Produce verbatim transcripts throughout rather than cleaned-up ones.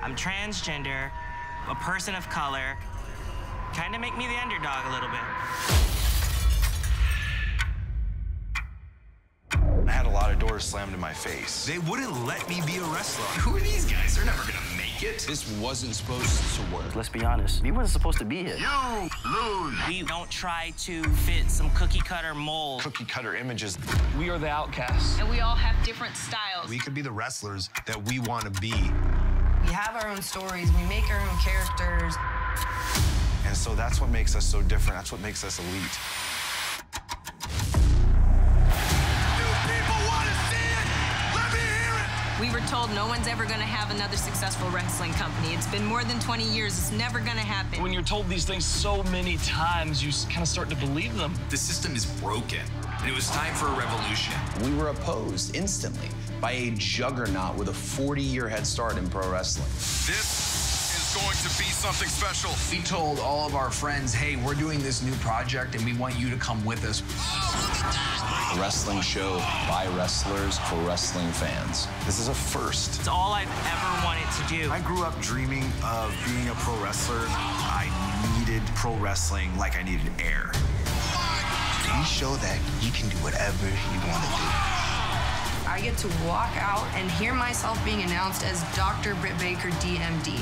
I'm transgender, a person of color. Kind of make me the underdog a little bit. I had a lot of doors slammed in my face. They wouldn't let me be a wrestler. Who are these guys? They're never gonna make it. This wasn't supposed to work. Let's be honest. You wasn't supposed to be here. You lose. We don't try to fit some cookie cutter mold. Cookie cutter images. We are the outcasts. And we all have different styles. We could be the wrestlers that we want to be. We have our own stories. We make our own characters. And so that's what makes us so different. That's what makes us elite. Do people want to see it? Let me hear it! We were told no one's ever going to have another successful wrestling company. It's been more than twenty years. It's never going to happen. When you're told these things so many times, you kind of start to believe them. The system is broken, and it was time for a revolution. We were opposed instantly by a juggernaut with a forty-year head start in pro wrestling. This going to be something special. We told all of our friends, hey, we're doing this new project and we want you to come with us. Oh, a wrestling show by wrestlers for wrestling fans. This is a first. It's all I've ever wanted to do. I grew up dreaming of being a pro wrestler. I needed pro wrestling like I needed air. You show that you can do whatever you want to do. I get to walk out and hear myself being announced as Doctor Britt Baker, D M D.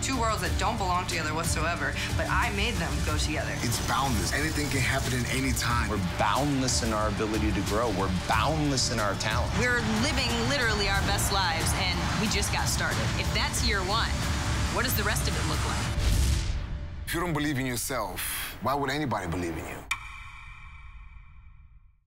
Two worlds that don't belong together whatsoever, but I made them go together. It's boundless. Anything can happen at any time. We're boundless in our ability to grow. We're boundless in our talent. We're living literally our best lives, and we just got started. If that's year one, what does the rest of it look like? If you don't believe in yourself, why would anybody believe in you?